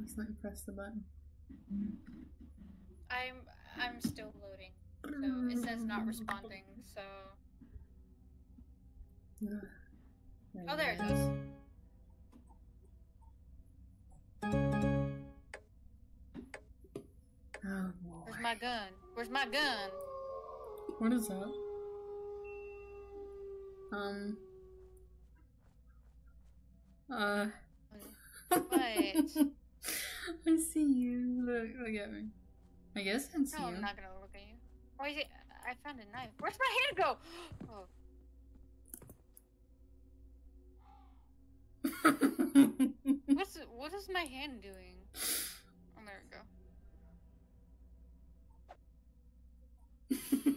Let's not press the button. I'm still loading. So it says not responding, so... Oh, there it is. Oh, boy. Where's my gun? Where's my gun? What is that? What? I see you. Look at me. I guess I can see you. No, I'm not gonna look at you. Why is it? I found a knife. Where's my hand go? Oh. What is my hand doing? Oh, there we go.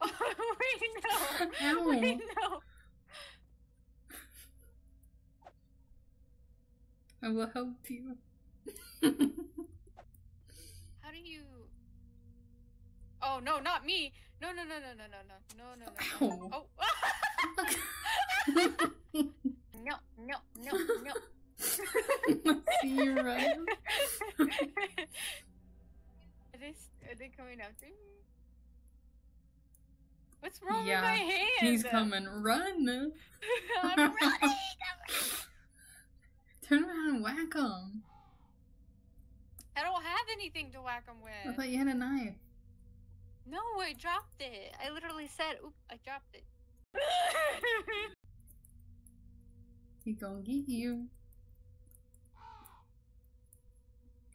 Oh, wait, no! Ow. Wait, no! I will help you. How do you... Oh, no, not me! No, no, no, no, no, no, no, no, no. Ow. Oh! No, no, no, no. I see you run. Are they coming after me? What's wrong with my hand? He's coming. Run! I'm running! Turn around and whack him. I don't have anything to whack him with. I thought you had a knife. No, I dropped it. I literally said, oop, I dropped it. He gonna get you.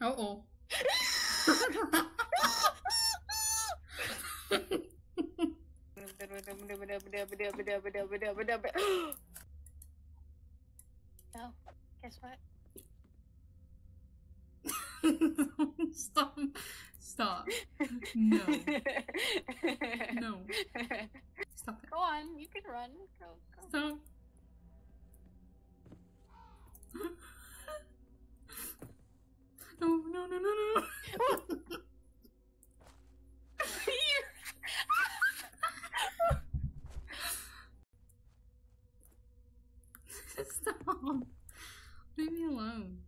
Uh-oh. No, guess what? Stop. Stop. No. No. Stop it. Go on, you can run. Go, go. Stop. No, no, no, no, no. Stop. Leave me alone.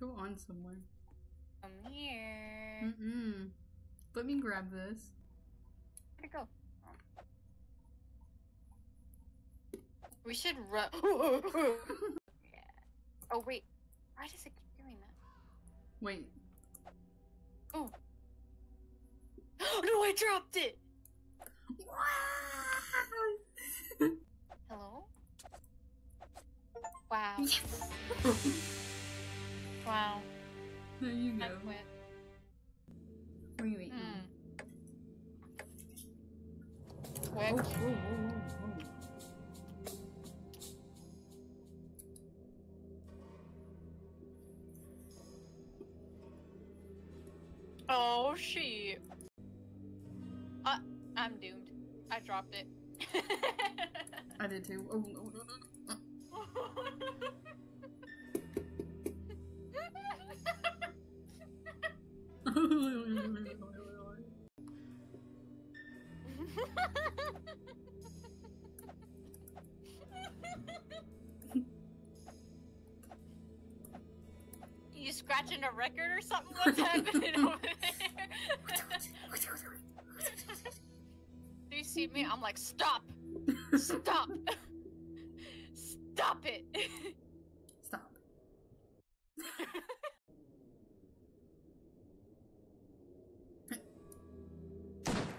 Go on somewhere. I'm here. Mm-mm. Let me grab this. Where'd it go? Oh. We should run. Yeah. Oh, wait. Why does it keep doing that? Wait. Oh. No, I dropped it! Hello? Wow. Yes. Wow. There you go. Where are you eating? Quick. Oh, oh, oh, oh. Oh, shit. I'm doomed. I dropped it. I did too. Oh, no, no, no. You scratching a record or something? What's happening over there? Do you see me? I'm like, stop! Stop! Stop it! Stop.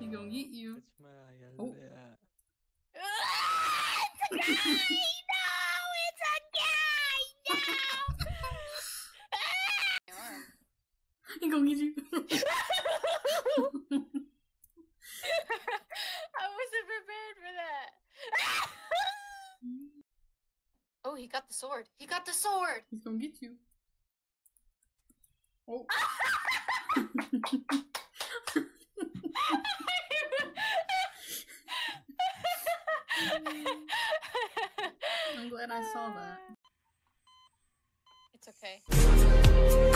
He gonna eat you. It's my oh. It's a guy! No! It's a guy! No! He gonna get you. I wasn't prepared for that. Oh, he got the sword. He's gonna get you. Oh. I'm glad I saw that. It's okay.